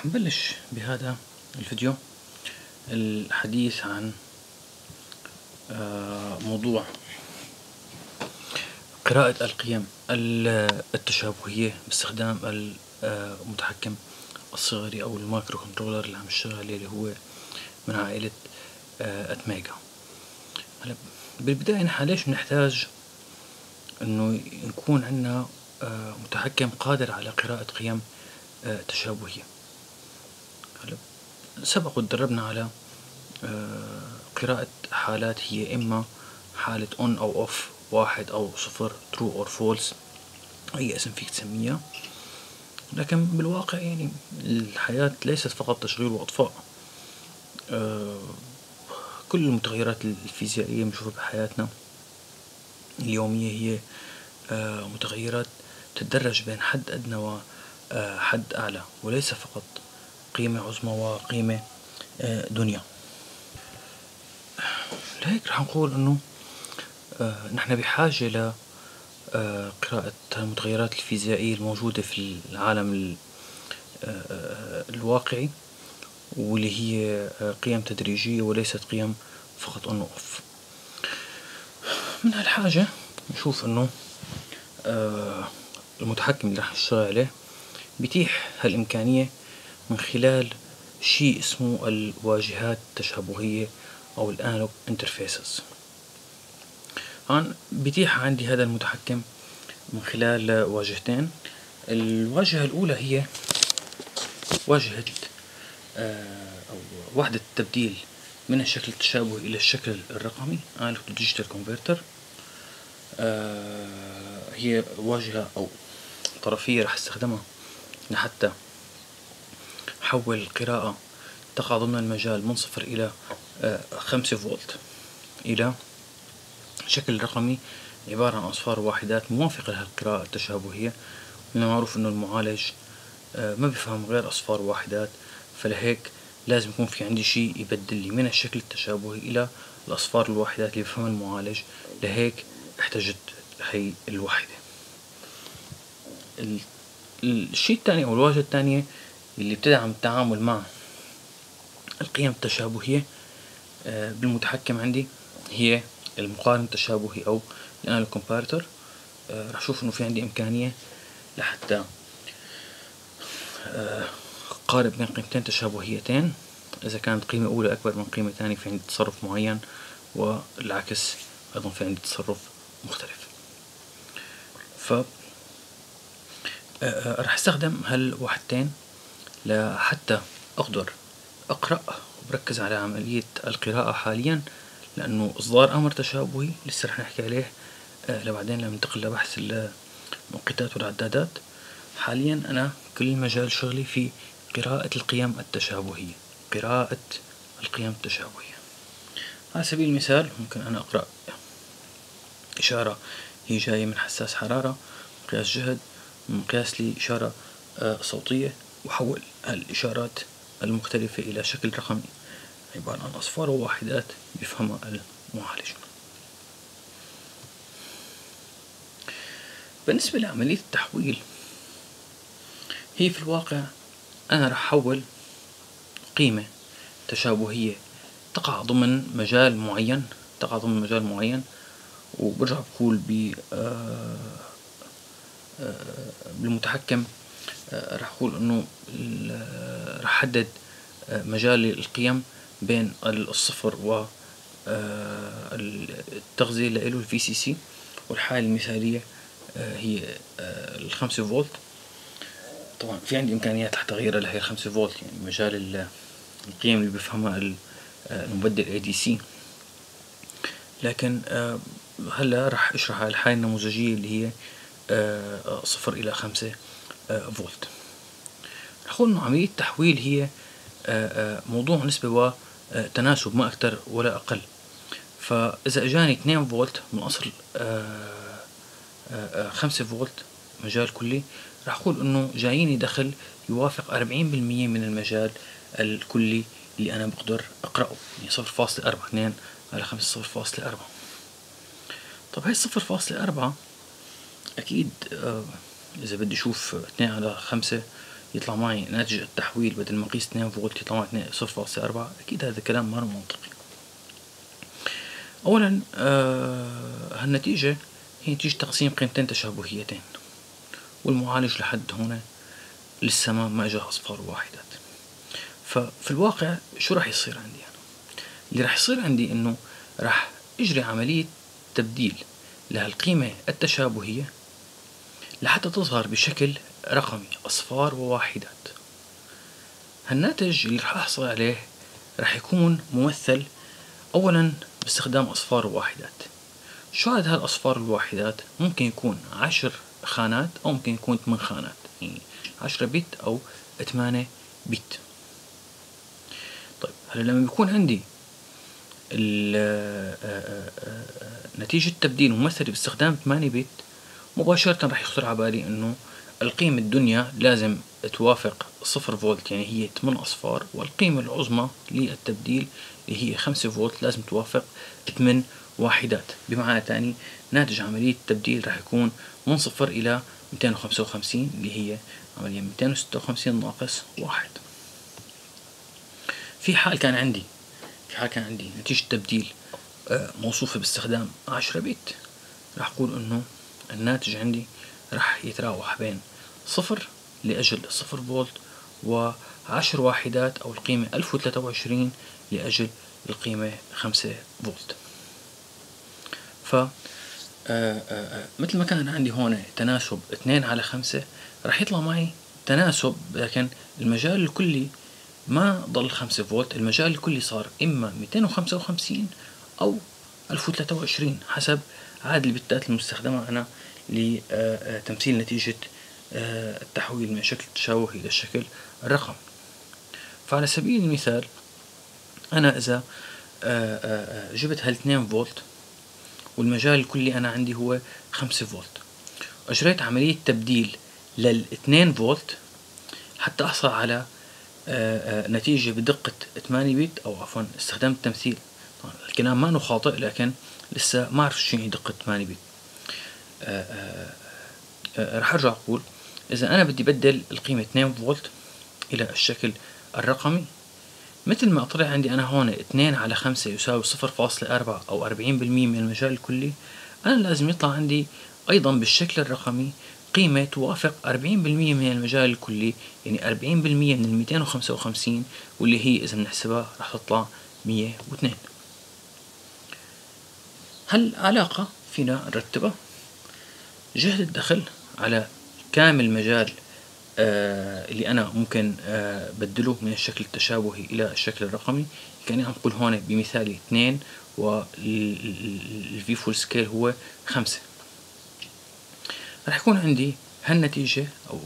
راح نبلش بهذا الفيديو الحديث عن موضوع قراءة القيم التشابهية باستخدام المتحكم الصغري أو المايكرو كنترولر اللي عم اشتغل عليه اللي هو من عائلة أتميجا. هلا بالبداية نحن ليش بنحتاج إنه نكون عندنا متحكم قادر على قراءة قيم تشابهية؟ هلا سبق وتدربنا على قراءة حالات هي إما حالة on أو off، واحد أو صفر، true or false، أي اسم فيك تسميها. لكن بالواقع يعني الحياة ليست فقط تشغيل وأطفاء، كل المتغيرات الفيزيائية بنشوفها بحياتنا اليومية هي متغيرات تتدرج بين حد أدنى وحد أعلى، وليس فقط قيمة عظمى وقيمة دنيا. لهيك رح نقول إنه نحن بحاجة ل قراءة المتغيرات الفيزيائية الموجودة في العالم الواقعي، واللي هي قيم تدريجية وليست قيم فقط أون أوف. من هالحاجة نشوف إنه المتحكم اللي رح نشتغل عليه بيتيح هالإمكانية من خلال شيء اسمه الواجهات التشابهية أو الأنالوج انترفيسز. الآن بيتيح عندي هذا المتحكم من خلال واجهتين. الواجهة الأولى هي واجهة أو وحدة التبديل من الشكل التشابهي إلى الشكل الرقمي، أنالوج ديجيتال كونفرتر. هي واجهة أو طرفية رح استخدمها لحتى حول القراءة تقع ضمن المجال من 0 إلى 5 فولت إلى شكل رقمي عبارة عن أصفار واحدات موافقة لهالقراءة التشابهية. من المعروف إنه المعالج ما بفهم غير أصفار واحدات، فلهيك لازم يكون في عندي شيء يبدل لي من الشكل التشابهي إلى الأصفار الواحدات اللي بفهم المعالج، لهيك احتجت هي الوحدة. الشيء الثاني أو الواجهة الثانية اللي بتدعم التعامل مع القيم التشابهية بالمتحكم عندي هي المقارن التشابهي أو الأنالوج كومبارتر. رح شوف إنه في عندي إمكانية لحتى قارب بين قيمتين تشابهيتين. إذا كانت قيمة أولى أكبر من قيمة ثانية في عندي تصرف معين، والعكس أيضا في عندي تصرف مختلف. ف رح استخدم هالوحدتين لحتى أقدر أقرأ، وبركز على عملية القراءة حاليا لأنه إصدار أمر تشابهي لسه رح نحكي عليه لبعدين لما ننتقل لبحث المؤقتات والعدادات. حاليا أنا كل مجال شغلي في قراءة القيم التشابهية، قراءة القيم التشابهية. على سبيل المثال ممكن أنا أقرأ إشارة هي جاية من حساس حرارة، مقياس جهد، مقياس لي إشارة صوتية، وحول الإشارات المختلفة إلى شكل رقمي عبارة عن أصفار وواحدات بيفهمها المعالج. بالنسبة لعملية التحويل، هي في الواقع أنا رح أحول قيمة تشابهية تقع ضمن مجال معين، وبرجع بقول بالمتحكم رح أقول إنه رح أحدد مجال القيم بين الصفر و التغذية له الفي سي سي، والحالة المثالية هي 5 فولت. طبعا في عندي إمكانيات رح تغيرها لهي 5 فولت، يعني مجال القيم اللي بفهمها المبدل ADC. لكن هلا رح اشرح على الحالة النموذجية اللي هي 0 إلى 5 فولت. رح أقول إنه عملية التحويل هي موضوع نسبة وتناسب، ما أكتر ولا أقل. فإذا أجاني 2 فولت من أصل 5 فولت مجال كلي، رح أقول إنه جاييني دخل يوافق 40% من المجال الكلي اللي أنا بقدر أقرأه، يعني 0.42 على 5 0.4. طب هاي 0.4 أكيد إذا بدي أشوف 2 على 5 يطلع معي ناتج التحويل بدل ما اقيس 2 فولت يطلع معي 0.4. اكيد هذا الكلام ما منطقي. اولا هالنتيجة هي نتيجة تقسيم قيمتين تشابهيتين، والمعالج لحد هنا لسه ما اجاه اصفار واحدات. ففي الواقع شو راح يصير عندي أنا؟ اللي راح يصير عندي انه راح اجري عملية تبديل لهالقيمة التشابهية لحتى تظهر بشكل رقمي أصفار وواحدات. هالناتج اللي راح أحصل عليه راح يكون ممثل أولا باستخدام أصفار وواحدات. شو عدد هالأصفار الواحدات؟ ممكن يكون 10 خانات أو ممكن يكون 8 خانات، يعني 10 بت أو 8 بت. طيب هلا لما بيكون عندي نتيجة التبديل ممثلة باستخدام 8 بت، مباشرة راح يخطر على بالي إنه القيمة الدنيا لازم توافق 0 فولت، يعني هي 8 أصفار، والقيمة العظمى للتبديل اللي هي 5 فولت لازم توافق 8 واحدات. بمعنى تاني ناتج عملية التبديل راح يكون من 0 إلى 255 اللي هي عمليا 256 ناقص 1. في حال كان عندي نتيجة تبديل موصوفة باستخدام 10 بت، راح أقول إنه الناتج عندي راح يتراوح بين 0 لأجل 0 فولت و10 واحدات أو القيمة 1023 لأجل القيمة 5 فولت. ف مثل ما كان عندي هون تناسب 2/5، راح يطلع معي تناسب، لكن المجال الكلي ما ضل 5 فولت، المجال الكلي صار إما 255 أو 1023 حسب عدد البتات المستخدمة أنا لتمثيل نتيجة التحويل من شكل تشابهي إلى شكل رقم. فعلى سبيل المثال أنا إذا جبت هال2 فولت والمجال الكلي أنا عندي هو 5 فولت، أجريت عملية تبديل لل2 فولت حتى أحصل على نتيجة بدقة 8 بت، أو عفوا استخدام التمثيل، طبعا الكلام ما خاطئ لكن لسه ما أعرف شو هي دقة 8 بت. رح أرجع أقول إذا أنا بدي بدل القيمة 2 فولت إلى الشكل الرقمي، مثل ما أطلع عندي أنا هون 2/5 يساوي 0.4 أو 40% من المجال الكلي، أنا لازم يطلع عندي أيضا بالشكل الرقمي قيمة توافق 40% من المجال الكلي، يعني 40% من 255 واللي هي إذا بنحسبها رح تطلع 102. هالعلاقة فينا نرتبها: جهة الدخل على كامل مجال اللي أنا ممكن بدله من الشكل التشابهي إلى الشكل الرقمي، كأني عم بقول هون بمثالي 2 والفي فول سكيل هو 5. رح يكون عندي هالنتيجة أو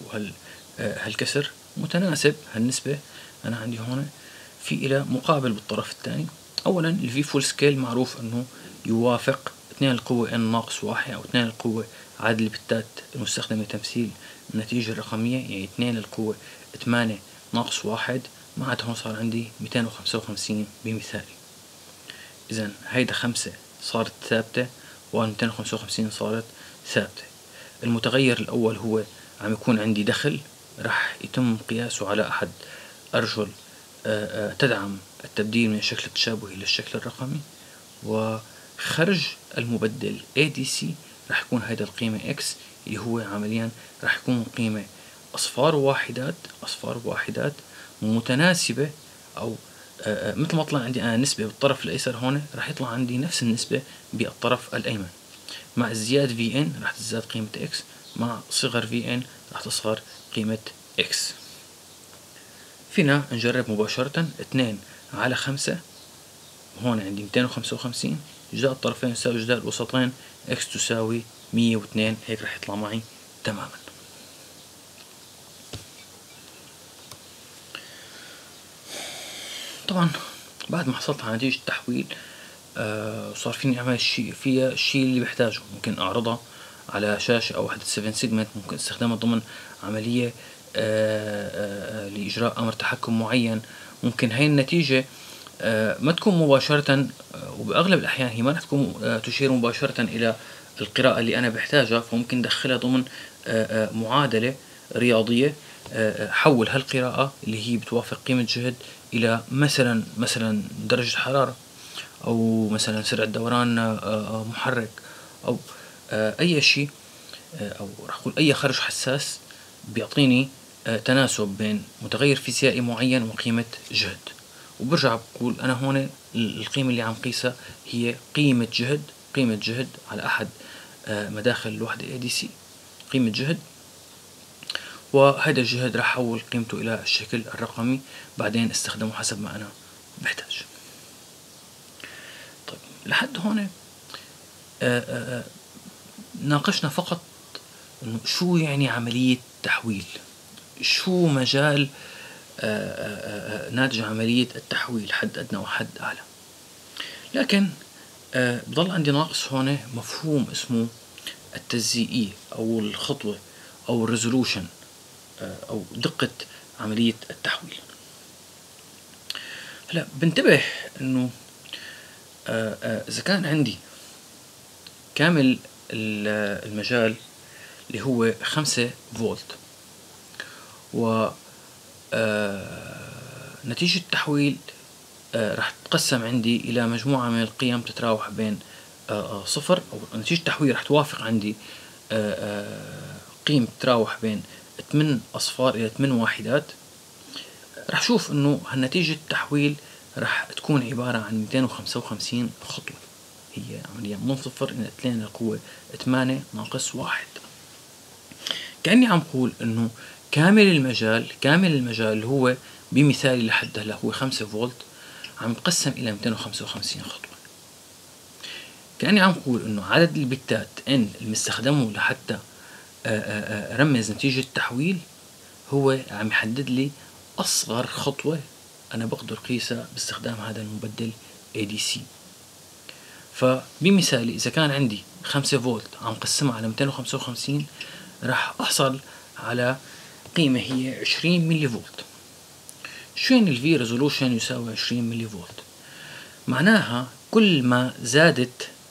هالكسر متناسب هالنسبة أنا عندي هون في إلى مقابل بالطرف الثاني. أولا الفي فول سكيل معروف إنه يوافق 2n-1 أو 2 عدد البتات المستخدمة لتمثيل النتيجة الرقمية، يعني 2⁰1. معناتها هون صار عندي 255 بمثالي. إذا هيدا 5 صارت ثابتة و255 صارت ثابتة. المتغير الأول هو عم يكون عندي دخل راح يتم قياسه على أحد أرجل تدعم التبديل من الشكل التشابهي إلى الشكل الرقمي، وخرج المبدل ADC راح يكون هيدا القيمة X اللي هو عمليا راح يكون قيمة أصفار واحدات متناسبة، أو مثل ما طلع عندي أنا نسبة بالطرف الأيسر هون راح يطلع عندي نفس النسبة بالطرف الأيمن. مع ازدياد VN راح تزداد قيمة X، مع صغر VN راح تصغر قيمة X. فينا نجرب مباشرة 2/5 هون عندي 255، جداء الطرفين يساوي جداء الوسطين، X تساوي 102. هيك راح يطلع معي تماما. طبعا بعد ما حصلت على نتيجة التحويل صار فيني أعمل فيها الشيء اللي بحتاجه. ممكن أعرضها على شاشة أو وحدة 7 سيجمنت، ممكن استخدامها ضمن عملية لإجراء أمر تحكم معين. ممكن هاي النتيجة ما تكون مباشرة، وبأغلب الأحيان هي ما رح تكون تشير مباشرة إلى القراءة اللي أنا بحتاجها، فممكن دخلها ضمن معادلة رياضية حول هالقراءة اللي هي بتوافق قيمة جهد إلى مثلا درجة حرارة، أو مثلا سرعة دوران محرك، أو أي شيء، أو راح أقول أي خرج حساس بيعطيني تناسب بين متغير فيزيائي معين وقيمة جهد. وبرجع بقول أنا هون القيمة اللي عم قيسها هي قيمة جهد على أحد مداخل الوحدة ADC، قيمة جهد، وهذا الجهد راح أحول قيمته إلى الشكل الرقمي، بعدين استخدمه حسب ما أنا بحتاج. طيب لحد هون ناقشنا فقط إنه شو يعني عملية تحويل، شو مجال ناتج عملية التحويل، حد أدنى وحد أعلى. لكن بضل عندي ناقص هون مفهوم اسمه التجزئية، أو الخطوة، أو الريزولوشن، أو دقة عملية التحويل. هلا بنتبه إنه إذا كان عندي كامل المجال اللي هو 5 فولت، و نتيجة التحويل راح تتقسم عندي إلى مجموعة من القيم تتراوح بين صفر، أو نتيجة التحويل راح توافق عندي قيم تتراوح بين 8 أصفار إلى 8 واحدات. راح شوف إنه هالنتيجة التحويل راح تكون عبارة عن 255 خطوة، هي عملية من 0 إلى 2 للقوة 8 ناقص 1. كأني عم قول إنه كامل المجال اللي هو بمثالي لحد هلا هو 5 فولت، عم يتقسم إلى 255 خطوة. كأني عم قول إنه عدد البتات إن المستخدمه لحتى رمز نتيجة التحويل هو عم يحدد لي أصغر خطوة أنا بقدر قيسها باستخدام هذا المبدل ADC. فبمثالي إذا كان عندي 5 فولت عم قسمها على 255، راح أحصل على قيمة هي 20 ملي فولت. شو يعني الفي ريزولوشن يساوي 20 ملي فولت؟ معناها كل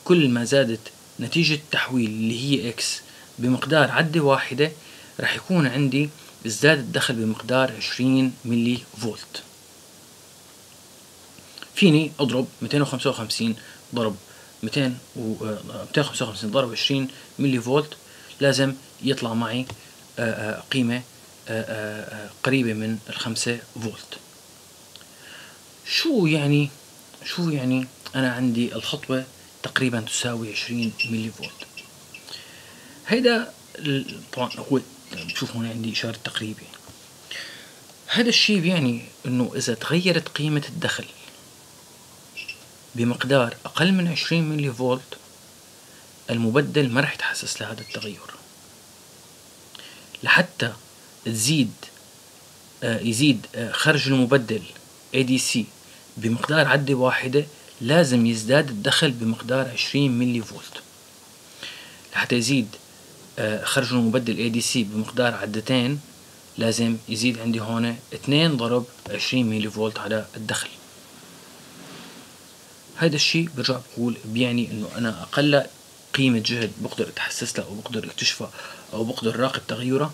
ما زادت نتيجة التحويل اللي هي اكس بمقدار عدة واحدة، راح يكون عندي ازداد الدخل بمقدار 20 ملي فولت. فيني اضرب 255 ضرب 255 ضرب 20 ملي فولت، لازم يطلع معي قيمة قريبة من 5 فولت. شو يعني أنا عندي الخطوة تقريبا تساوي 20 ملي فولت؟ هيدا طبعا هو، بشوف هون عندي إشارة تقريبي. هذا الشيء بيعني إنه إذا تغيرت قيمة الدخل بمقدار أقل من 20 ملي فولت، المبدل ما راح يتحسس لهذا التغير لحتى يزيد خرج المبدل ADC بمقدار عدة واحدة. لازم يزداد الدخل بمقدار 20 ملي فولت لحتى يزيد خرج المبدل ADC بمقدار عدتين. لازم يزيد عندي هون 2 ضرب 20 ملي فولت على الدخل. هذا الشيء برجع بقول بيعني إنه أنا أقل قيمة جهد بقدر أتحسس لها، أو بقدر أكتشفها، أو بقدر أراقب تغيرها،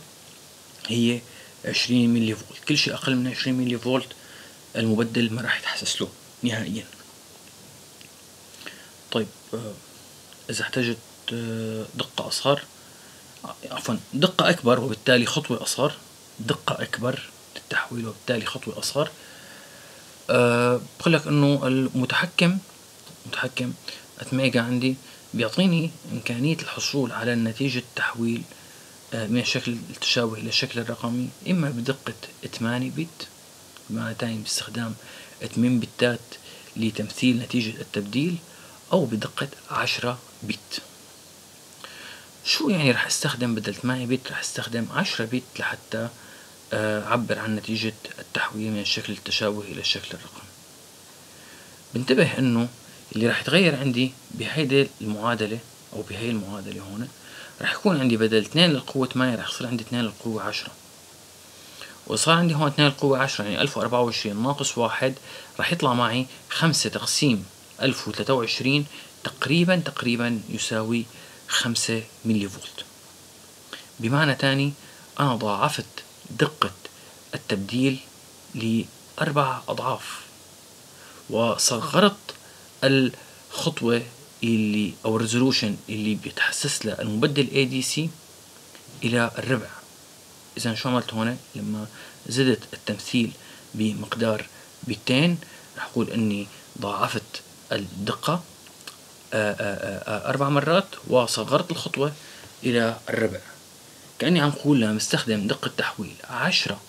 هي 20 ملي فولت. كل شيء أقل من 20 ملي فولت المبدل ما راح يتحسس له نهائيا. طيب إذا احتاجت دقة أصغر، عفوا دقة أكبر وبالتالي خطوة أصغر، دقة أكبر للتحويل وبالتالي خطوة أصغر، بقول لك إنه المتحكم أتميجا عندي بيعطيني إمكانية الحصول على نتيجة التحويل من الشكل التشابه إلى الشكل الرقمي، إما بدقة 8 بت، بمعنى تاني باستخدام 8 بتات لتمثيل نتيجة التبديل، أو بدقة 10 بت. شو يعني رح استخدم بدل 8 بت؟ رح استخدم 10 بت لحتى أعبر عن نتيجة التحويل من الشكل التشابه إلى الشكل الرقمي. بنتبه إنه اللي راح يتغير عندي بهيدي المعادلة، أو بهي المعادلة هون، راح يكون عندي بدل 2 للقوة 8 راح يصير عندي 2 للقوة 10، وصار عندي هون 2 للقوة 10 يعني 1024 ناقص 1، راح يطلع معي 5 تقسيم 1023 تقريبا يساوي 5 ملي فولت. بمعنى تاني أنا ضاعفت دقة التبديل لأربع أضعاف، وصغرت الخطوة اللي أو الريزولوشن اللي بيتحسس لها المبدل ADC إلى الربع. إذا شو عملت هون؟ لما زدت التمثيل بمقدار بيتين رح أقول إني ضاعفت الدقة 4 مرات وصغرت الخطوة إلى الربع. كأني عم أقول لمستخدم دقة تحويل 10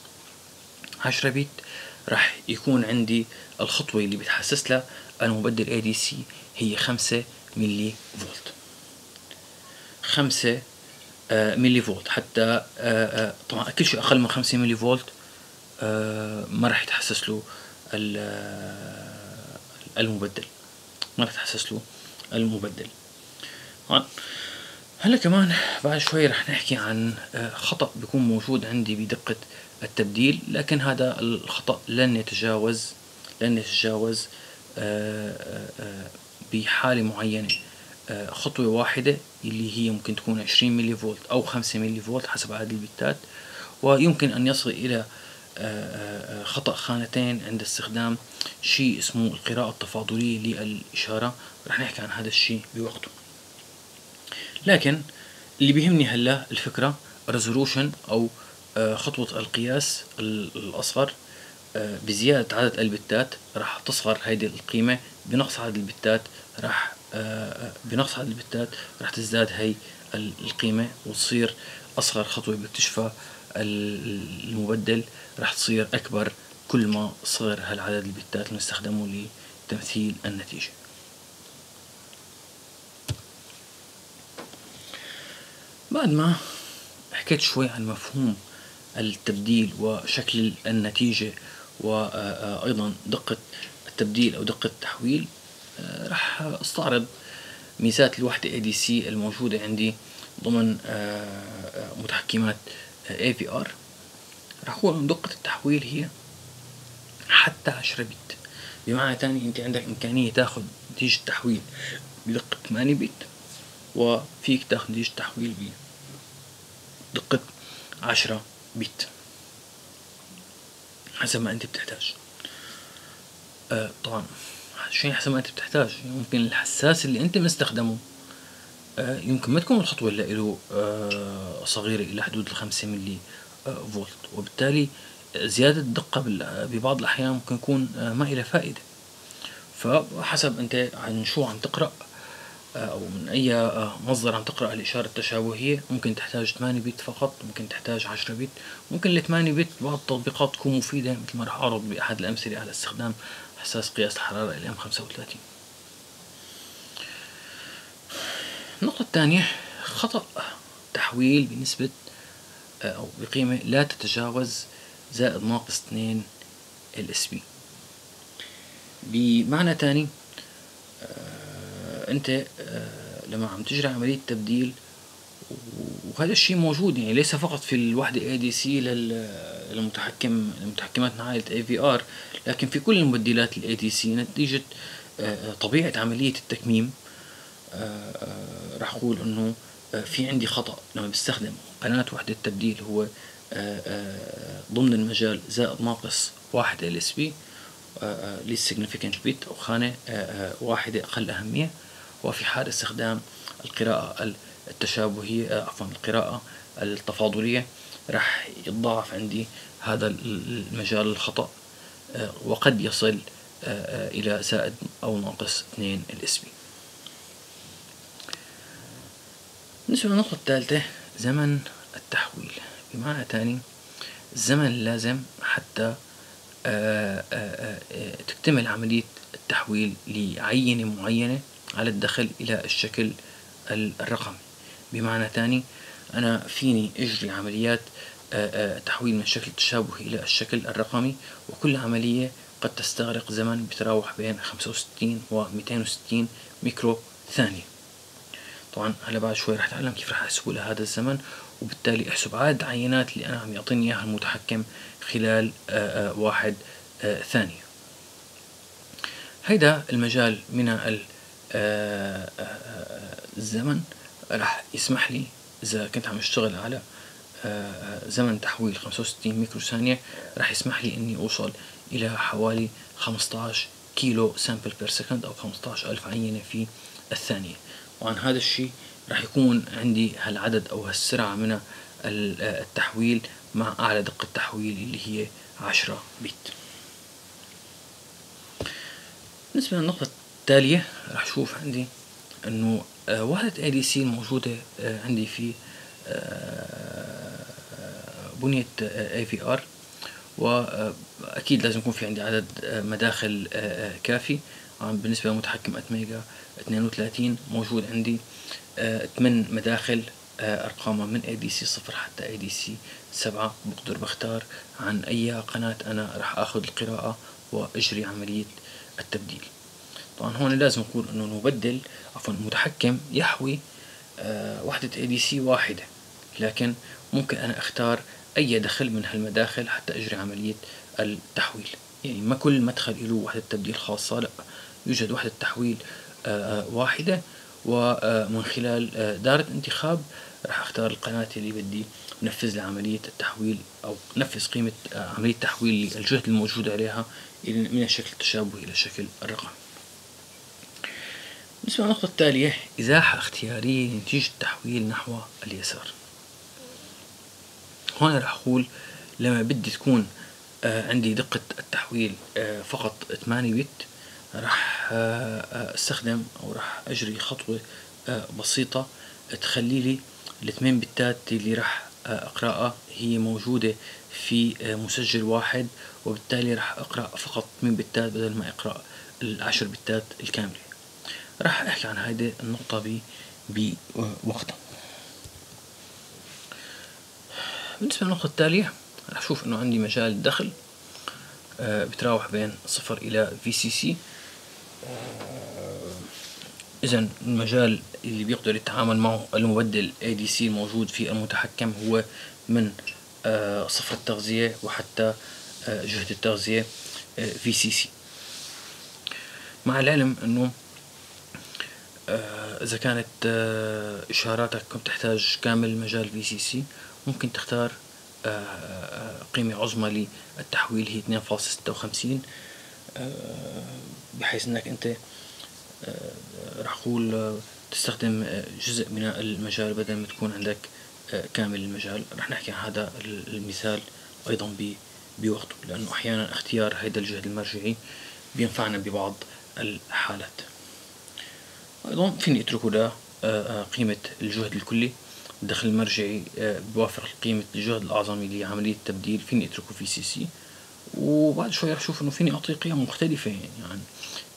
بت رح يكون عندي الخطوة اللي بتحسس لها المبدل ADC هي 5 ملي فولت، 5 ملي فولت. حتى طبعا كل شيء أقل من 5 ملي فولت ما رح يتحسس له المبدل، ما رح يتحسس له المبدل. هلا كمان بعد شوي رح نحكي عن خطأ بيكون موجود عندي بدقة التبديل، لكن هذا الخطأ لن يتجاوز بحالة معينة خطوة واحدة اللي هي ممكن تكون 20 ملي فولت أو 5 ملي فولت حسب عدد البتات، ويمكن أن يصل إلى خطأ خانتين عند استخدام شيء اسمه القراءة التفاضلية للإشارة. رح نحكي عن هذا الشيء بوقته، لكن اللي بيهمني هلا الفكرة ريزولوشن أو خطوة القياس الأصغر. بزيادة عدد البتات راح تصغر هيدي القيمة، بنقص عدد البتات راح تزداد هي القيمة وتصير أصغر خطوة بيكتشفها المبدل راح تصير أكبر كل ما صغر هالعدد البتات اللي نستخدمه لتمثيل النتيجة. بعد ما حكيت شوي عن مفهوم التبديل وشكل النتيجة وأيضا دقة التبديل أو دقة التحويل، راح استعرض ميزات الوحدة ADC الموجودة عندي ضمن متحكمات AVR. راح أقول إن دقة التحويل هي حتى 10 بت، بمعنى تاني أنت عندك إمكانية تاخد نتيجة تحويل بدقة 8 بت وفيك تاخد نتيجة تحويل بدقة 10 بت حسب ما أنت بتحتاج. طبعا شيء حسب ما أنت بتحتاج، ممكن الحساس اللي أنت مستخدمه يمكن ما تكون الخطوة اللي له صغيرة إلى حدود 5 ملي فولت، وبالتالي زيادة الدقة ببعض الأحيان ممكن يكون ما إلى فائدة. فحسب أنت عن شو عم تقرأ أو من أي مصدر عم تقرأ الإشارة التشابهية، ممكن تحتاج 8 بت فقط، ممكن تحتاج 10 بت، ممكن ال 8 بت بعض التطبيقات تكون مفيدة، مثل ما راح أعرض بأحد الأمثلة على استخدام حساس قياس الحرارة LM35. النقطة الثانية خطأ تحويل بنسبة أو بقيمة لا تتجاوز -2 LSB. بمعنى ثاني انت لما عم تجري عملية تبديل، وهذا الشيء موجود يعني ليس فقط في الوحدة ADC للمتحكمات عائلة AVR، لكن في كل المبدلات ADC نتيجة طبيعة عملية التكميم. راح اقول انه في عندي خطأ لما بستخدم قناة وحدة التبديل هو ضمن المجال -1 LSB للسيجنيفيكانت بيت أو خانة واحدة أقل أهمية، وفي حال استخدام القراءة التشابهية عفوا القراءة التفاضلية راح يتضاعف عندي هذا المجال الخطأ وقد يصل إلى -2 LSB. بالنسبة للنقطة الثالثة زمن التحويل، بمعنى تاني الزمن اللازم حتى تكتمل عملية التحويل لعينة معينة على الدخل إلى الشكل الرقمي. بمعنى ثاني أنا فيني أجري عمليات تحويل من الشكل التشابهي إلى الشكل الرقمي، وكل عملية قد تستغرق زمن بيتراوح بين 65 و 260 ميكرو ثانية. طبعا هلا بعد شوي رح أتعلم كيف رح أحسب لهذا الزمن، وبالتالي احسب عدد عينات اللي أنا عم يعطيني إياها المتحكم خلال 1 ثانية. هيدا المجال من الزمن راح يسمح لي إذا كنت عم أشتغل على زمن تحويل 65 ميكرو ثانية راح يسمح لي اني اوصل الى حوالي 15 كيلو سامبل بير سكند او 15,000 عينة في الثانية. وعن هذا الشيء راح يكون عندي هالعدد او هالسرعة من التحويل مع اعلى دقة تحويل اللي هي 10 بيت. بالنسبة للنقطة التالية راح اشوف عندي انه وحدة ADC الموجودة عندي في بنية AVR، واكيد لازم يكون في عندي عدد مداخل كافي. بالنسبة لمتحكم أتميجا 32 موجود عندي 8 مداخل ارقامها من ADC 0 حتى ADC 7. بقدر بختار عن اي قناة انا راح اخذ القراءة واجري عملية التبديل. طبعا هون لازم نقول انه المبدل عفوا المتحكم يحوي وحدة ADC واحدة، لكن ممكن انا اختار اي دخل من هالمداخل حتى اجري عملية التحويل. يعني ما كل مدخل له وحدة تبديل خاصة، لا، يوجد وحدة تحويل واحدة، ومن خلال دارة انتخاب راح اختار القناة اللي بدي نفذ لعملية التحويل او نفذ قيمة عملية تحويل الجهد الموجود عليها من الشكل التشابهي الى الشكل الرقمي. بالنسبة للنقطة التالية، إزاحة اختيارية لنتيجة التحويل نحو اليسار. هون راح اقول لما بدي تكون عندي دقة التحويل فقط 8 بت راح استخدم او راح اجري خطوة بسيطة تخلي لي الثمان بتات اللي راح اقراها هي موجودة في مسجل واحد، وبالتالي راح اقرا فقط 8 بتات بدل ما اقرا ال10 بتات الكاملة. راح احكي عن هذه النقطة بوقتها. بالنسبة للنقطة التالية راح اشوف انه عندي مجال الدخل بتراوح بين 0 الى VCC. اذا المجال اللي بيقدر يتعامل معه المبدل ADC الموجود في المتحكم هو من صفر التغذية وحتى جهة التغذية VCC. مع العلم انه إذا كانت إشاراتك تحتاج كامل مجال VCC ممكن تختار قيمة عظمى للتحويل هي 2.56، بحيث أنك أنت راح أقول تستخدم جزء من المجال بدل ما تكون عندك كامل المجال. راح نحكي عن هذا المثال أيضا بوقته، لأنه أحيانا اختيار هيدا الجهد المرجعي بينفعنا ببعض الحالات. أيضا فيني أتركه ل قيمة الجهد الكلي. الدخل المرجعي بوافق قيمة الجهد الأعظمي لعملية التبديل، فيني أتركه في VCC. وبعد شوي رح أشوف إنه فيني أعطيه قيم مختلفة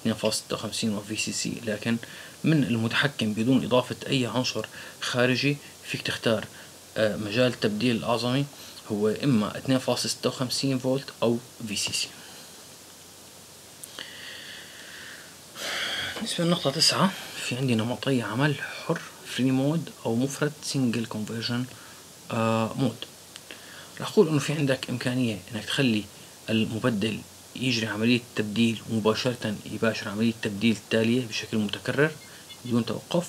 يعني 2.56 وVCC، لكن من المتحكم بدون إضافة أي عنصر خارجي فيك تختار مجال التبديل الأعظمي هو إما 2.56 فولت أو VCC. بالنسبة للنقطة 9 في عندي نمطي عمل حر فري مود او مفرد سنجل كونفرجن مود. راح اقول انه في عندك امكانية انك تخلي المبدل يجري عملية تبديل مباشرة، يباشر عملية التبديل التالية بشكل متكرر بدون توقف،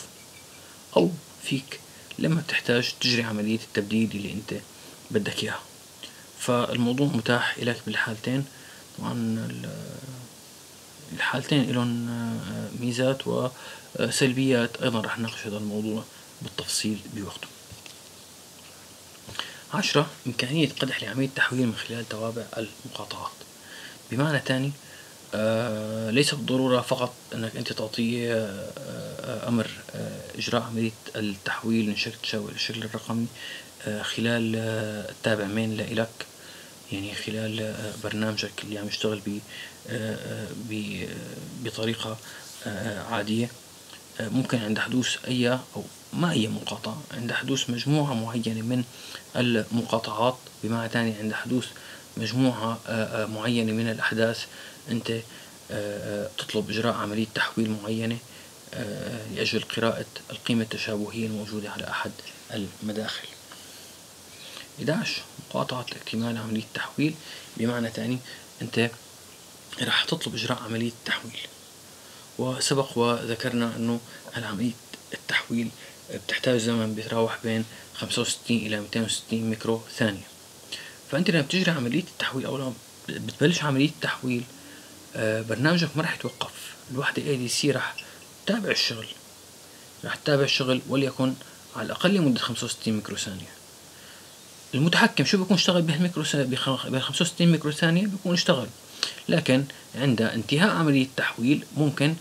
او فيك لما بتحتاج تجري عملية التبديل اللي انت بدك اياها. فالموضوع متاح لك بالحالتين. طبعا الحالتين لهم ميزات وسلبيات، ايضا رح نناقش هذا الموضوع بالتفصيل بوقته. 10 امكانية قدح لعملية التحويل من خلال توابع المقاطعات. بمعنى تاني ليس بالضرورة فقط انك انت تعطيه امر اجراء عملية التحويل من شكل تشابه الى الشكل الرقمي خلال التابعين لإلك، يعني خلال برنامجك اللي عم يشتغل بطريقة عادية. ممكن عند حدوث أي أو ما أي مقاطعة، عند حدوث مجموعة معينة من المقاطعات، بمعنى تاني عند حدوث مجموعة معينة من الأحداث، أنت تطلب إجراء عملية تحويل معينة لأجل قراءة القيمة التشابهية الموجودة على أحد المداخل. 11 مقاطعة اكتمال عملية التحويل. بمعنى تاني أنت راح تطلب إجراء عملية التحويل، وسبق وذكرنا أنه عملية التحويل بتحتاج زمن بيتراوح بين 65 إلى 260 ميكرو ثانية. فأنت لما بتجري عملية التحويل أو لما بتبلش عملية التحويل برنامجك ما راح يتوقف، الوحدة ADC راح تتابع الشغل، وليكن على الأقل لمدة 65 ميكرو ثانية. المتحكم شو بيكون اشتغل بهالميكرو ثانية، بال65 ميكرو ثانية بيكون اشتغل، لكن عند انتهاء عملية التحويل ممكن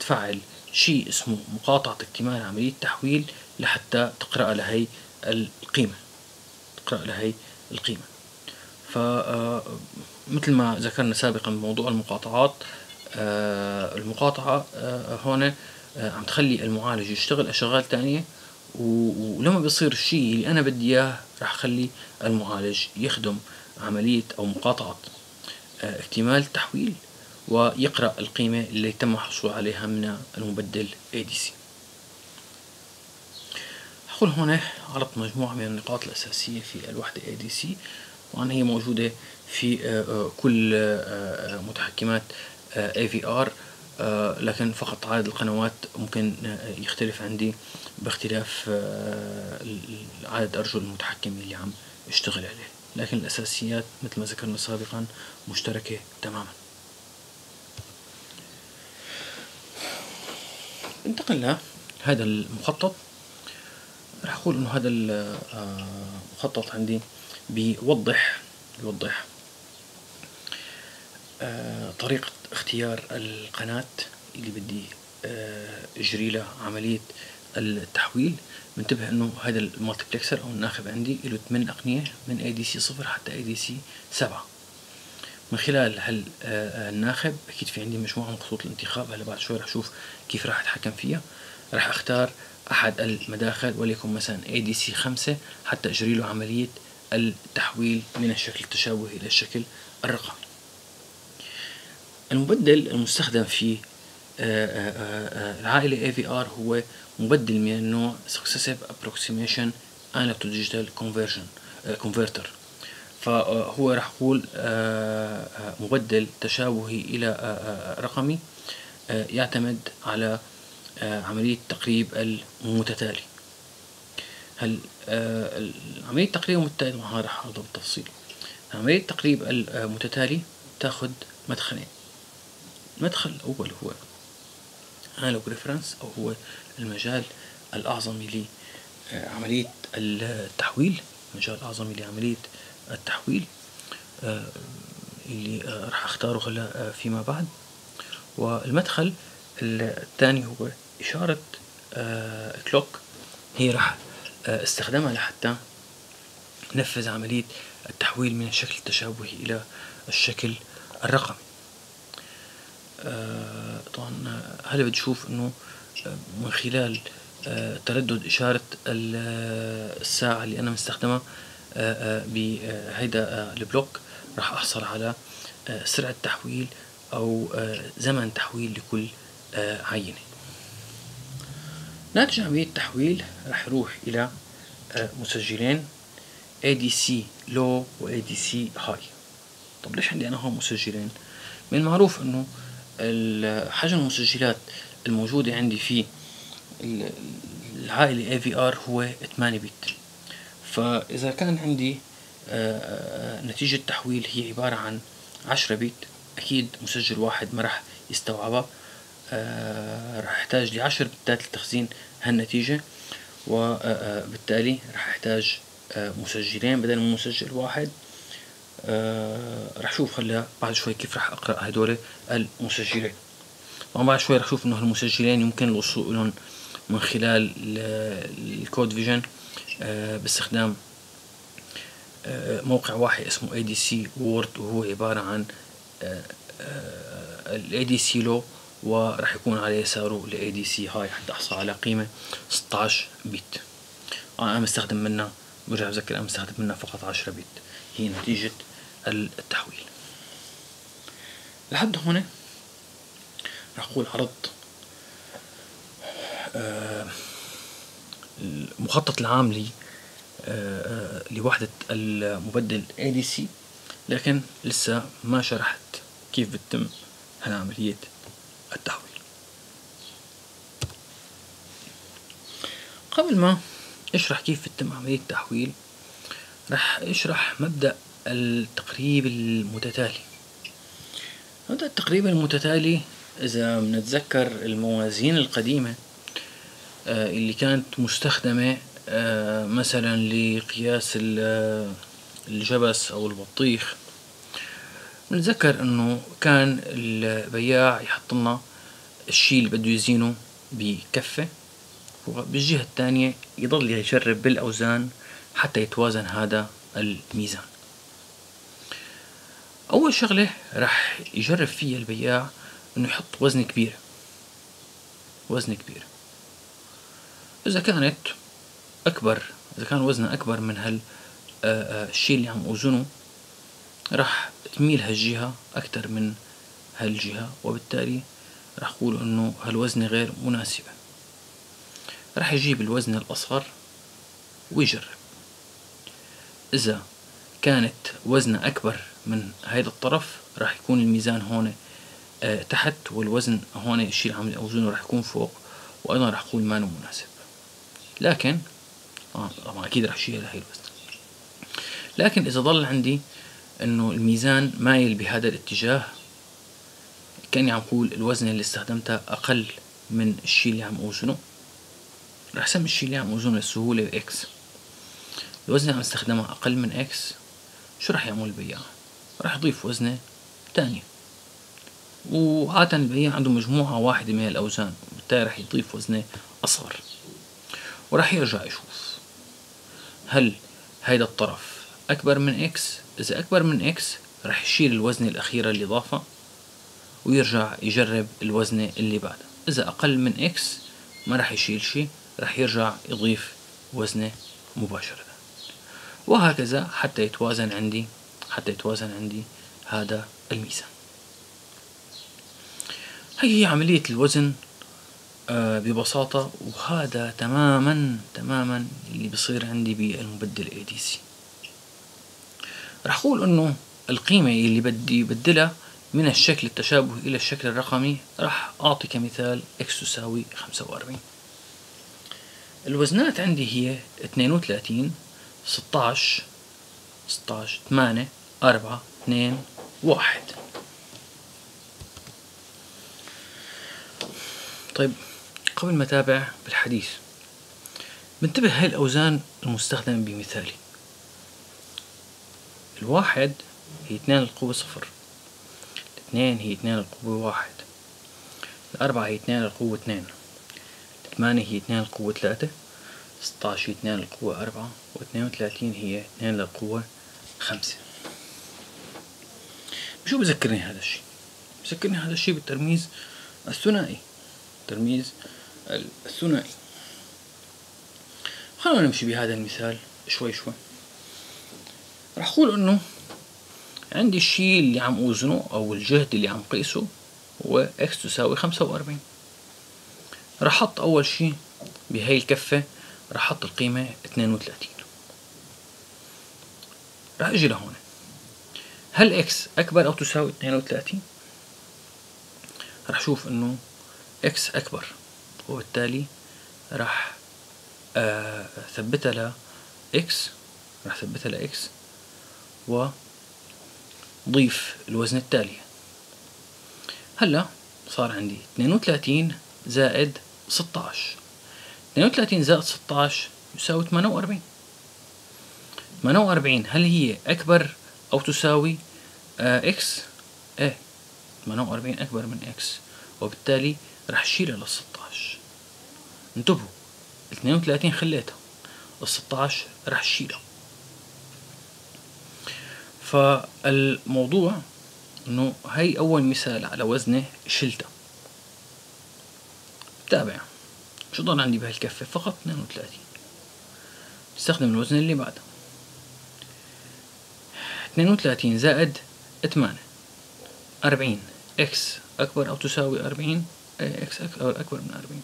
تفعل شيء اسمه مقاطعة اكتمال عملية التحويل لحتى تقرأ لهي القيمة، فمثل ما ذكرنا سابقا بموضوع المقاطعات، المقاطعة هون عم تخلي المعالج يشتغل أشغال تانية، ولما بيصير الشيء اللي أنا بدي إياه راح أخلي المعالج يخدم عملية أو مقاطعة اكتمال التحويل ويقرأ القيمة اللي تم الحصول عليها من المبدل ADC. هقول هنا عرضت مجموعة من النقاط الأساسية في الوحدة ADC، طبعا هي موجودة في كل متحكمات AVR، لكن فقط عدد القنوات ممكن يختلف عندي باختلاف عدد أرجل المتحكم اللي عم اشتغل عليه، لكن الأساسيات مثل ما ذكرنا سابقا مشتركة تماما. انتقل لهذا المخطط. راح أقول إنه هذا المخطط عندي بيوضح طريقة اختيار القناة اللي بدي أجري لها عملية التحويل. منتبه إنه هذا المالتبلكسر أو الناخب عندي له 8 أقنية من ADC 0 حتى ADC 7. من خلال هالناخب أكيد في عندي مجموعة من خطوط الانتخاب، هلا بعد شوي رح أشوف كيف راح أتحكم فيها. رح أختار أحد المداخل وليكن مثلا ADC 5 حتى أجري له عملية التحويل من الشكل التشابهي إلى الشكل الرقمي. المبدل المستخدم في العائلة AVR هو مبدل من النوع Successive Approximation Analog to Digital Converter، فهو راح أقول مبدل تشابهي إلى رقمي يعتمد على عملية تقريب المتتالي. هل عملية التقريب المتتالي، طبعا راح أرضى بالتفصيل، عملية التقريب المتتالي تاخذ مدخلين. المدخل الأول هو Analog Reference أو هو المجال الأعظمي لعملية التحويل، اللي راح اختاره هلا فيما بعد. والمدخل الثاني هو إشارة كلوك، هي راح استخدمها لحتى نفذ عملية التحويل من الشكل التشابهي إلى الشكل الرقمي. طبعا هلا بتشوف إنه من خلال تردد إشارة الساعة اللي أنا مستخدمها بهيدا البلوك راح أحصل على سرعة تحويل أو زمن تحويل لكل عينة. ناتج عملية التحويل راح يروح إلى مسجلين ADC Low و ADC High. طب ليش عندي أنا هون مسجلين؟ من المعروف إنه حجم المسجلات الموجودة عندي في العائلة AVR هو 8 بت، فإذا كان عندي نتيجة تحويل هي عبارة عن 10 بت، أكيد مسجل واحد ما راح يستوعبها، راح أحتاج ل10 بتات لتخزين هالنتيجة، وبالتالي راح أحتاج مسجلين بدل من مسجل واحد. راح أشوف هلا بعد شوي كيف راح أقرأ هدول المسجلين. طبعا بعد شوي راح أشوف إنه هالمسجلين يمكن الوصول لهم من خلال الكود فيجن باستخدام موقع واحد اسمه ADC Word، وهو عبارة عن ال ADC Low وراح يكون عليه يساره ال ADC High حتى أحصل على قيمة 16 بت. أنا مستخدم منها، برجع بذكر أنا مستخدم منها فقط 10 بت، هي نتيجة التحويل. لحد هنا راح أقول عرضت المخطط العام لوحدة المبدل ADC، لكن لسه ما شرحت كيف بتتم عملية التحويل. قبل ما اشرح كيف تتم عملية التحويل. رح اشرح مبدأ التقريب المتتالي. مبدأ التقريب المتتالي إذا بنتذكر الموازين القديمة اللي كانت مستخدمة مثلا لقياس الجبس أو البطيخ، بنتذكر إنه كان البياع يحط لنا الشيء اللي بده يزينه بكفة، وبالجهة الثانية يضل يجرب بالأوزان حتى يتوازن هذا الميزان. أول شغلة رح يجرب فيها البياع إنه يحط وزن كبير، وزن كبير. إذا كانت أكبر، إذا كان وزنها أكبر من هال الشيء اللي عم أوزنه، رح تميل هالجهة أكتر من هالجهة، وبالتالي رح أقول إنه هالوزنة غير مناسبة. رح يجيب الوزن الأصغر ويجرب. إذا كانت وزنها أكبر من هيدا الطرف، رح يكون الميزان هون تحت، والوزن هون الشيء اللي عم أوزنه رح يكون فوق، وأيضا رح أقول مانو مناسب. لكن طبعا أكيد رح شيل هاي الوزن. لكن إذا ضل عندي إنه الميزان مايل بهذا الاتجاه، كأني عم أقول الوزنة اللي استخدمتها أقل من الشيء اللي عم أوزنه، رح أسمي الشيء اللي عم أوزنه للسهولة إكس. الوزنة اللي عم استخدمها أقل من إكس، شو رح يعمل البياع؟ رح يضيف وزنة تانية، وعادة البياع عنده مجموعة واحدة من الأوزان، وبالتالي رح يضيف وزنة أصغر، ورح يرجع يشوف هل هيدا الطرف أكبر من إكس. إذا أكبر من إكس رح يشيل الوزنة الأخيرة اللي ضافها ويرجع يجرب الوزنة اللي بعدها. إذا أقل من إكس ما رح يشيل شي، رح يرجع يضيف وزنة مباشرة، وهكذا حتى يتوازن عندي، حتى يتوازن عندي هذا الميزان. هي عملية الوزن ببساطة، وهذا تماما اللي بصير عندي بالمبدل ADC. رح أقول إنه القيمة اللي بدي بدلها من الشكل التشابه إلى الشكل الرقمي، رح أعطي كمثال إكس تساوي 45. الوزنات عندي هي 32، 16، 8، 4، 2، 1. طيب قبل ما أتابع بالحديث، بنتبه هاي الأوزان المستخدمة بمثالي. الواحد هي 2 للقوة 0، الاثنين هي 2 للقوة 1، الأربعة هي 2 للقوة 2، 8 هي 2 للقوة 3، 16 هي 2 للقوة 4، و32 هي 2 للقوة 5. بشو بذكرني هذا الشيء؟ بذكرني هذا الشيء بالترميز الثنائي، الترميز الثنائي. خلونا نمشي بهذا المثال شوي شوي. رح أقول إنه عندي الشيء اللي عم أوزنه أو الجهد اللي عم قيسه هو إكس تساوي 45. رح أحط أول شيء بهاي الكفة، رح أحط القيمة 32. رح أجي لهون، هل إكس أكبر أو تساوي 32؟ رح أشوف إنه إكس أكبر، وبالتالي رح أثبتها لإكس، رح أثبتها لإكس وضيف الوزن التالية. هلا صار عندي 32 زائد 16، 32 زائد 16 يساوي 48. 48 هل هي أكبر أو تساوي إكس؟ إيه، 48 أكبر من إكس، وبالتالي رح شيلها لل 16. انتبهوا، 32 خليتها، ال 16 رح شيلها. فالموضوع انه هي اول مثال على وزنه شلتها. تابع شو ضل عندي بهالكفه؟ فقط 32. بستخدم الوزن اللي بعدها، 32 زائد 8، 40. اكس اكبر او تساوي 40؟ ايه، اكس اكبر من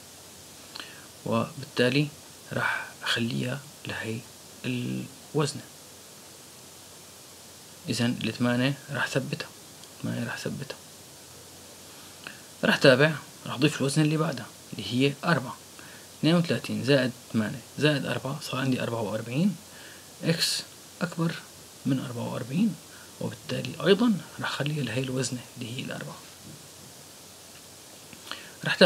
40، وبالتالي راح اخليها لهي الوزنه. إذا الثمانية راح ثبتها، الثمانية راح ثبتها. راح تابع، راح أضيف الوزن اللي بعدها اللي هي 4، 32 زائد 8 زائد 4 صار عندي 44 اكس اكبر من 44، وبالتالي ايضا راح اخليها لهي الوزنة اللي هي الاربعة. راح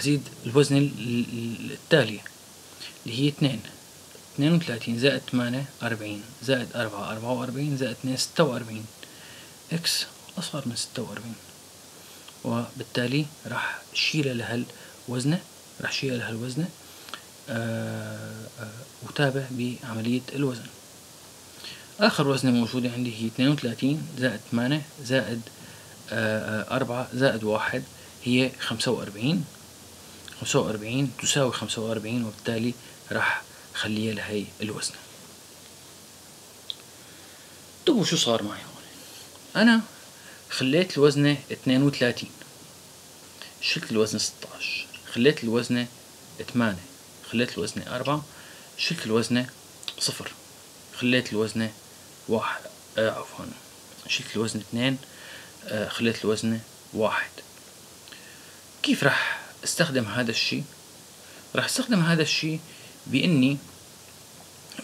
زيد الوزنة التالية اللي هي 2، 32 زائد 8 40 زائد 4 44 زائد 2 46، اكس اصغر من 46، وبالتالي راح شيلها لهالوزنة وتابع بعملية الوزن. آخر وزنة موجودة عندي هي 32 زائد 8 زائد 4 زائد 1 هي 45، 45 تساوي 45، وبالتالي راح خليها لهي الوزنة. انتبهوا شو صار معي هون، أنا خليت الوزنة 32، شلت الوزنة 16، خليت الوزنة 8، خليت الوزنة 4، شلت الوزنة 0، خليت الوزنة 1، عفوا شلت الوزنة 2، خليت الوزنة 1. كيف راح استخدم هذا الشيء؟ راح استخدم هذا الشيء بإني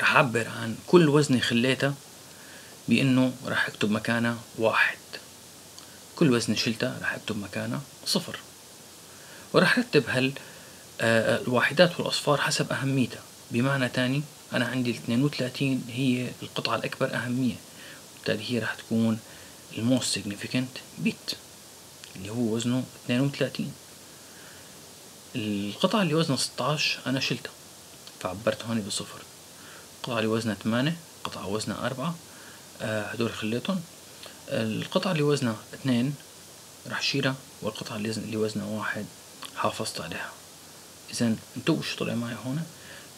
راح أعبر عن كل وزنة خليتها بإنه راح أكتب مكانها 1، كل وزنة شلتها راح أكتب مكانها 0، وراح أرتب الواحدات والأصفار حسب أهميتها. بمعنى تاني أنا عندي 32 هي القطعة الأكبر أهمية، وبالتالي هي راح تكون الموست سيجنيفيكانت بيت اللي هو وزنه 32. القطعة اللي وزنها 16 أنا شلتها فعبرت هون بصفر، القطعة اللي وزنها 8، القطعة وزنها 4، هدول خليتهم. القطعة اللي وزنها 2 راح شيلها، والقطعة اللي وزنها 1 حافظت عليها. إذا انتوا شو طلع معي هون؟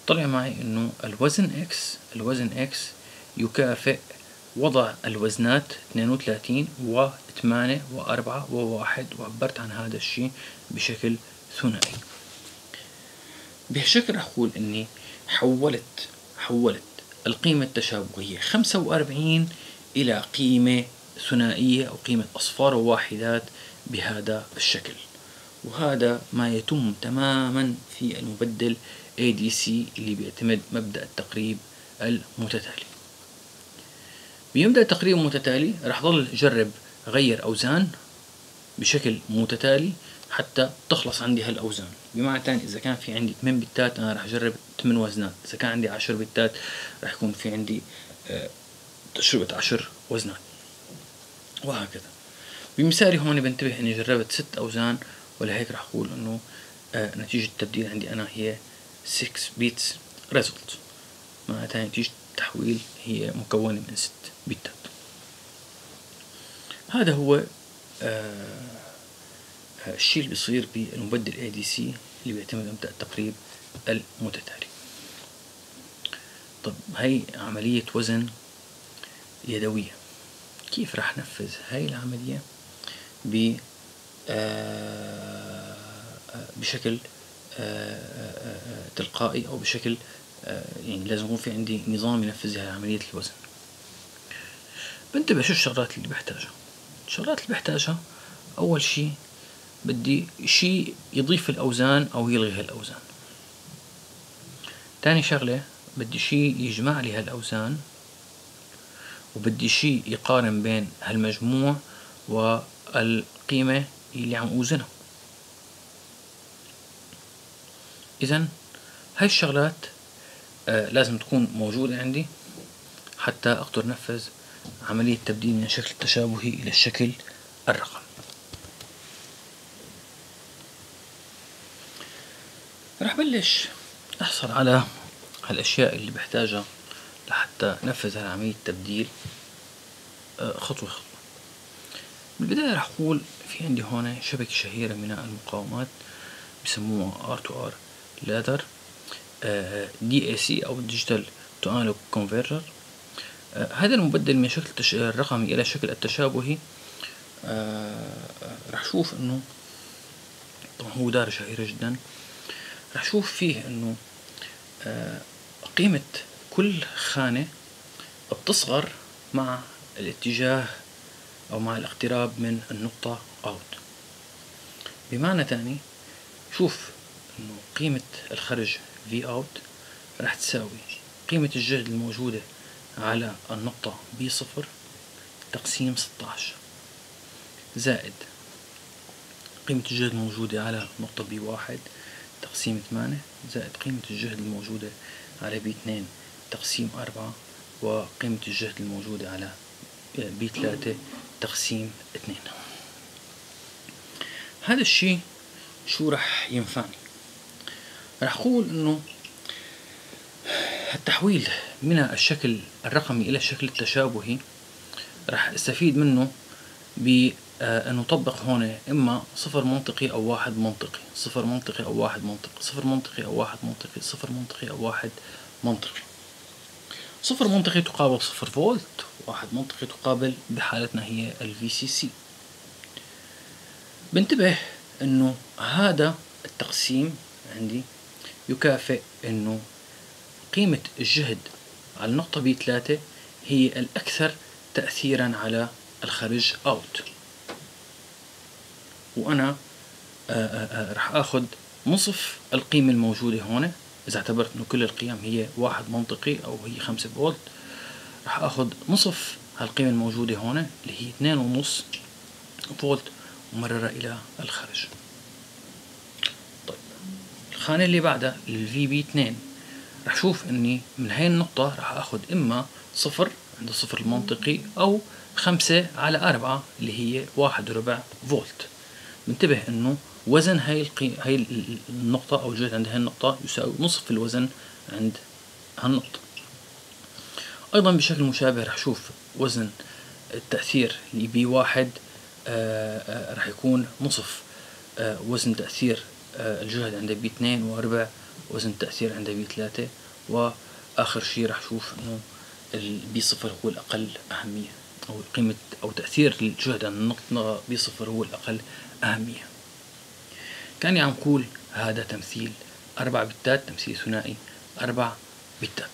طلع معي إنه الوزن X يكافئ وضع الوزنات 32 و8 و4 و1، وعبرت عن هذا الشيء بشكل ثنائي. بهالشكل رح أقول إني حولت القيمة التشابهية 45 إلى قيمة ثنائية أو قيمة أصفار وواحدات بهذا الشكل، وهذا ما يتم تماما في المبدل ADC اللي بيعتمد مبدأ التقريب المتتالي. بمبدأ التقريب المتتالي رح ضل جرب غير أوزان بشكل متتالي حتى تخلص عندي هالأوزان. بمعنى تاني إذا كان في عندي 8 بتات أنا رح أجرب 8 وزنات، إذا كان عندي 10 بتات رح يكون في عندي تجربة 10 وزنات، وهكذا. بمثالي هون بنتبه إني جربت 6 أوزان، ولهيك رح أقول إنه نتيجة التبديل عندي أنا هي 6 بيتس ريزلت. معناتها نتيجة التحويل هي مكونة من 6 بيتات. هذا هو الشيء اللي بيصير بالمبدل ADC اللي بيعتمد مبدأ التقريب المتتالي. طب هي عملية وزن يدوية، كيف رح ننفذ هاي العملية بشكل تلقائي أو بشكل يعني لازم يكون في عندي نظام ينفذ هاي عملية الوزن. بنتبه شو الشغلات اللي بحتاجها. أول شيء بدي شيء يضيف الأوزان أو يلغي هالأوزان. تاني شغلة بدي شيء يجمع لي هالأوزان، وبدي شيء يقارن بين هالمجموع والقيمة اللي عم أوزنها. إذن هاي الشغلات لازم تكون موجودة عندي حتى أقدر نفذ عملية تبديل من الشكل التشابهي إلى الشكل الرقم. رح بلش أحصل على هالأشياء اللي بحتاجها لحتى نفذ هالعملية التبديل خطوة خطوة. بالبداية رح أقول في عندي هون شبكة شهيرة من المقاومات بسموها R2R لادر، DAC أو ديجيتال تو أنالوج كونفرتر. هذا المبدل من شكل الرقمي إلى شكل التشابهي رح شوف إنه طبعا هو دارة شهيرة جدا، رح شوف فيه إنه قيمة كل خانة بتصغر مع الاتجاه أو مع الاقتراب من النقطة أوت. بمعنى تاني شوف انه قيمة الخرج V out راح تساوي قيمة الجهد الموجودة على النقطة B0 تقسيم 16 زائد قيمة الجهد الموجودة على نقطة B1 تقسيم 8 زائد قيمة الجهد الموجودة على B2 تقسيم 4 وقيمة الجهد الموجودة على B3 تقسيم 2. هذا الشيء شو رح ينفعني؟ رح أقول إنه التحويل من الشكل الرقمي إلى الشكل التشابهي رح استفيد منه بأن أطبق هون إما صفر منطقي أو واحد منطقي، صفر منطقي أو واحد منطقي، صفر منطقي أو واحد منطقي، صفر منطقي أو واحد منطقي. صفر منطقي تقابل صفر فولت، واحد منطقي تقابل بحالتنا هي الفي سي سي. بنتبه إنه هذا التقسيم عندي يكافئ إنه قيمة الجهد على النقطة B3 هي الأكثر تأثيرا على الخارج أوت، وأنا رح آخذ نصف القيمة الموجودة هون. إذا اعتبرت إنه كل القيم هي واحد منطقي أو هي 5 فولت، رح آخذ نصف هالقيمة الموجودة هون اللي هي 2.5 فولت ومررها إلى الخارج. طيب الخانة اللي بعدها الفي بي 2 رح شوف إني من هاي النقطة رح آخذ إما صفر عند الصفر المنطقي أو 5/4 اللي هي 1.25 فولت. منتبه إنه وزن هاي النقطة أو الجهد عند هاي النقطة يساوي نصف الوزن عند هالنقطة. أيضا بشكل مشابه رح شوف وزن التأثير لبي 1 رح يكون نصف وزن تأثير الجهد عند بي 2 وربع وزن تأثير عند بي 3، وآخر شيء رح شوف إنه البي 0 هو الأقل أهمية، أو قيمة أو تأثير الجهد عند النقطة بي 0 هو الأقل أهمية. كأني عم قول هذا تمثيل 4 بتات، تمثيل ثنائي 4 بتات.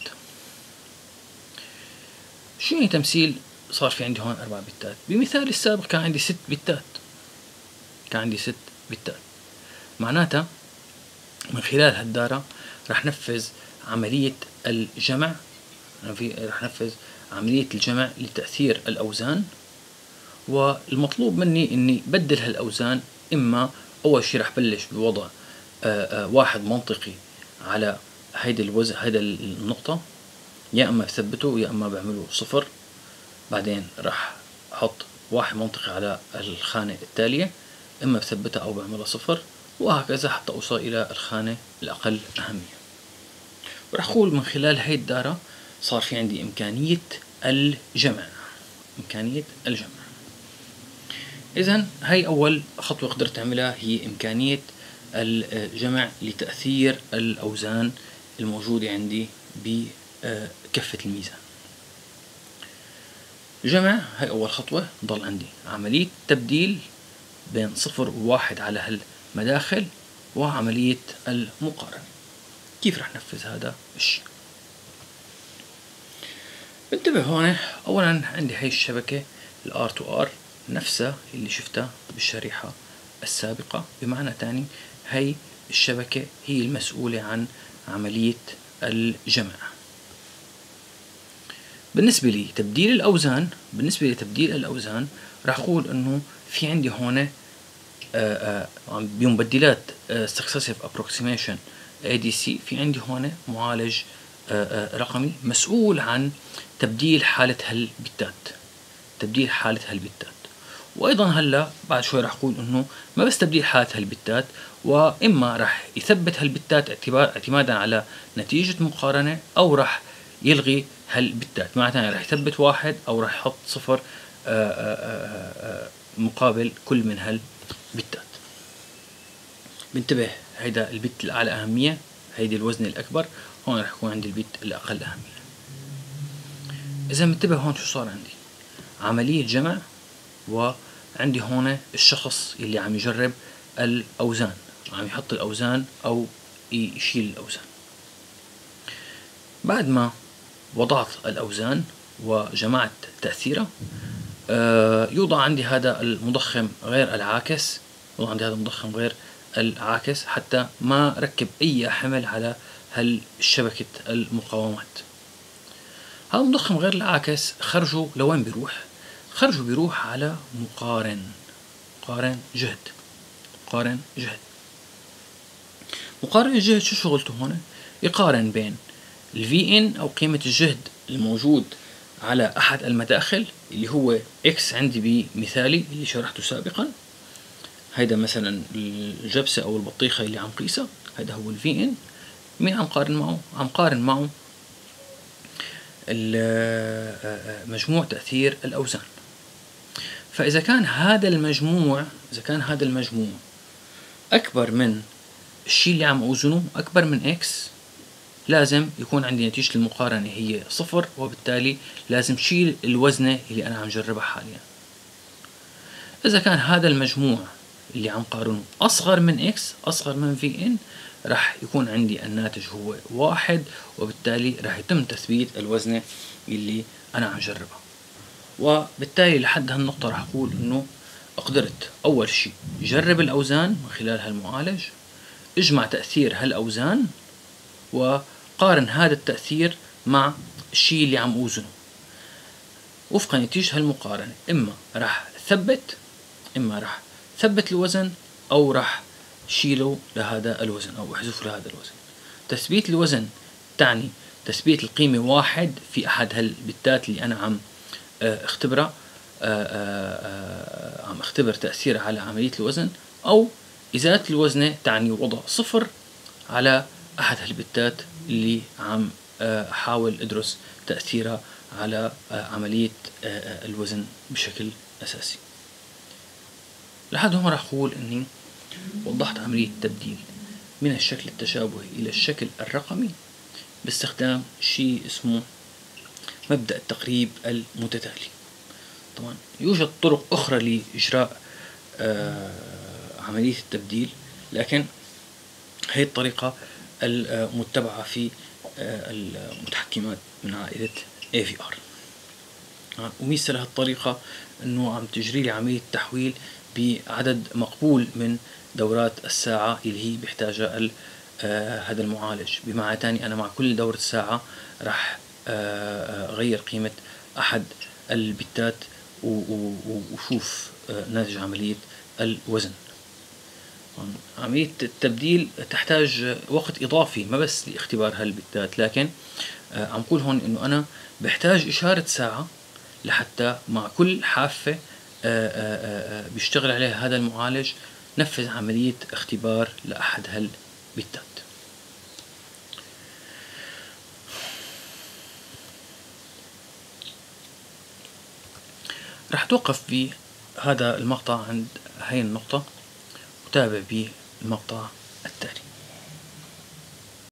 شو يعني تمثيل؟ صار في عندي هون 4 بتات. بمثالي السابق كان عندي 6 بتات، معناتها من خلال هالدارة رح نفذ عملية الجمع، لتأثير الأوزان، والمطلوب مني إني بدل هالأوزان. إما أول شيء رح بلش بوضع واحد منطقي على هيدا الوزن هيدا النقطة، يا إما بثبته يا إما بعمله صفر. بعدين رح أحط واحد منطقي على الخانة التالية، إما بثبتها أو بعملها صفر، وهكذا حتى أوصل إلى الخانة الأقل أهمية. ورح أقول من خلال هاي الدارة صار في عندي إمكانية الجمع، إذن هاي أول خطوة قدرت أعملها، هي إمكانية الجمع لتأثير الأوزان الموجودة عندي بكفة الميزان. جمع هاي أول خطوة. ضل عندي عملية تبديل بين 0 و1 على هالمداخل، وعملية المقارنة. كيف رح ننفذ هذا الشيء؟ انتبه هون، أولا عندي هاي الشبكة R2R نفسها اللي شفتها بالشريحة السابقة، بمعنى تاني هاي الشبكة هي المسؤولة عن عملية الجمع. بالنسبة لي تبديل الأوزان، راح أقول إنه في عندي هون بمبدلات Successive Approximation ADC، في عندي هون معالج رقمي مسؤول عن تبديل حالة هالبتات، وأيضا هلا بعد شوي رح أقول إنه ما بس تبديل حالة هالبتات، وإما رح يثبت هالبتات اعتمادا على نتيجة مقارنة، أو رح يلغي هالبتات، معناتها رح يثبت 1 أو رح يحط 0 مقابل كل من هالبتات. بنتبه هيدا البت الأعلى أهمية، هيدي الوزن الأكبر، هون رح يكون عندي البت الأقل أهمية. إذا بنتبه هون شو صار عندي؟ عملية جمع، وعندي هون الشخص اللي عم يجرب الأوزان، عم يحط الأوزان أو يشيل الأوزان. بعد ما وضعت الأوزان وجمعت تأثيرها، يوضع عندي هذا المضخم غير العاكس والله عندي هذا مضخم غير العاكس حتى ما ركب اي حمل على هالشبكة المقاومات. هذا المضخم غير العاكس خرجه لوين بيروح؟ خرجه بيروح على مقارن، مقارن جهد، مقارن جهد. مقارن الجهد شو شغلته هون؟ يقارن بين الفي ان او قيمة الجهد الموجود على احد المداخل اللي هو اكس عندي بمثالي اللي شرحته سابقا. هيدا مثلا الجبسة او البطيخة اللي عم قيسها، هيدا هو الفي ان. مين عم قارن معه؟ عم قارن معه مجموع تأثير الأوزان. فإذا كان هذا المجموع، إذا كان هذا المجموع أكبر من الشيء اللي عم أوزنه، أكبر من إكس، لازم يكون عندي نتيجة المقارنة هي صفر، وبالتالي لازم شيل الوزنة اللي أنا عم جربها حاليا. إذا كان هذا المجموع اللي عم قارنه أصغر من إكس، أصغر من في إن، راح يكون عندي الناتج هو واحد، وبالتالي راح يتم تثبيت الوزنة اللي أنا عم جربها. وبالتالي لحد هالنقطة راح أقول إنه قدرت أول شيء جرب الأوزان من خلال هالمعالج، اجمع تأثير هالأوزان، وقارن هذا التأثير مع الشيء اللي عم أوزنه. وفق نتيجة هالمقارنة إما راح ثبت، إما راح ثبت الوزن، أو راح شيله لهذا الوزن أو احذفه لهذا الوزن. تثبيت الوزن تعني تثبيت القيمة واحد في أحد هالبتات اللي أنا عم اختبرها، عم اختبر تأثيرها على عملية الوزن، أو إزالة الوزنة تعني وضع صفر على أحد هالبتات اللي عم أحاول أدرس تأثيرها على عملية الوزن بشكل أساسي. لحد هون راح أقول إني وضحت عملية تبديل من الشكل التشابهي إلى الشكل الرقمي باستخدام شيء اسمه مبدأ التقريب المتتالي. طبعا يوجد طرق أخرى لإجراء عملية التبديل، لكن هي الطريقة المتبعة في المتحكمات من عائلة AVR. وميزة لهالطريقة إنه عم تجري لي عملية تحويل بعدد مقبول من دورات الساعة اللي هي بيحتاجها هذا المعالج. بمعنى تاني، أنا مع كل دورة ساعة راح أغير قيمة أحد البتات وشوف ناتج عملية الوزن. عملية التبديل تحتاج وقت إضافي، ما بس لاختبار هالبتات، لكن عم قول هون إنه أنا بحتاج إشارة ساعة لحتى مع كل حافة بيشتغل عليها هذا المعالج نفذ عملية اختبار لأحد هالبتات. رح توقف بهذا المقطع عند هاي النقطة، وتابع بالمقطع التالي.